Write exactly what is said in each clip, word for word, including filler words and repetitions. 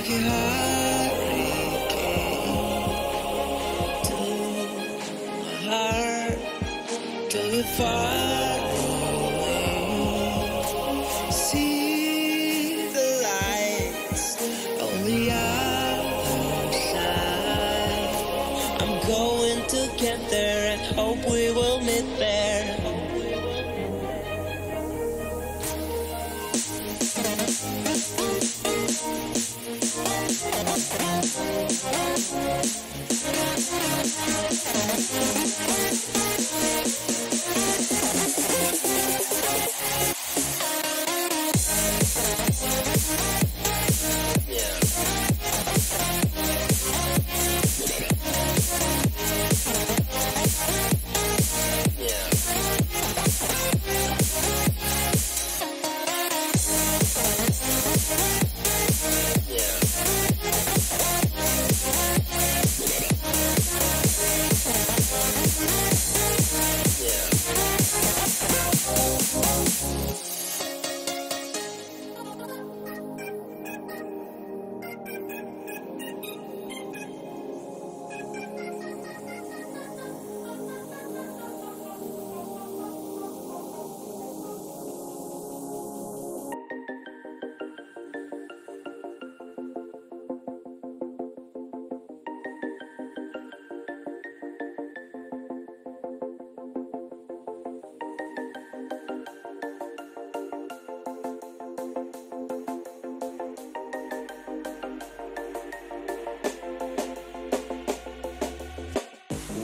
like a hurricane to my heart, to the far away. See the lights on the other side. I'm going to get there and hope we will meet there.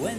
When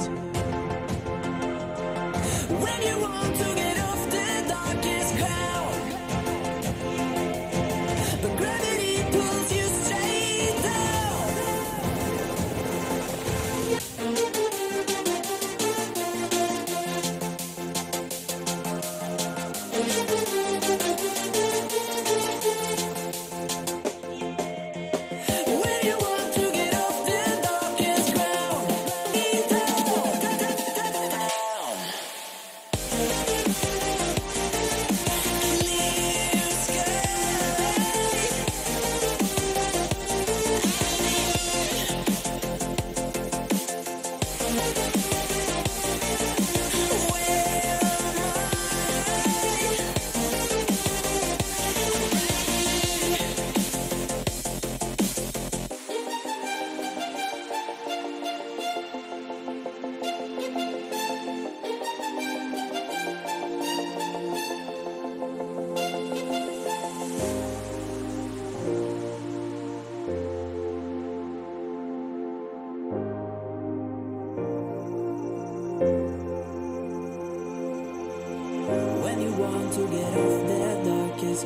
When you want to get off the darkest ground, but gravity pulls you straight down. When you want to get off the darkest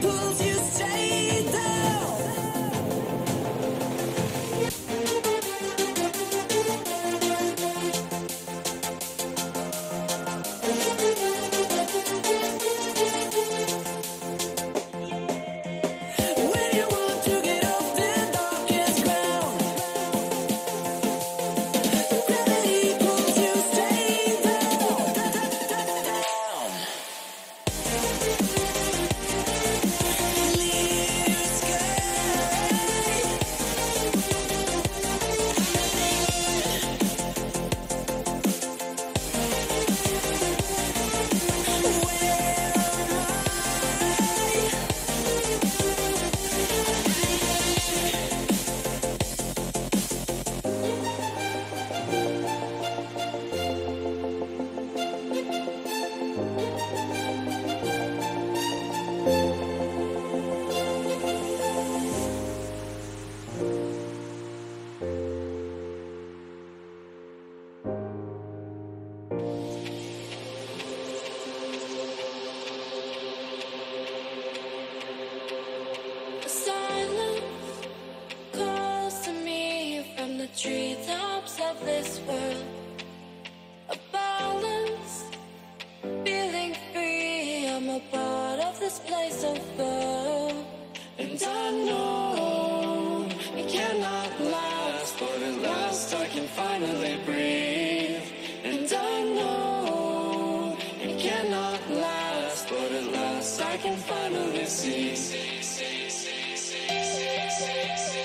pulls you straight down. suffer. And I know it cannot last, but at last I can finally breathe. And I know it cannot last, but at last I can finally see.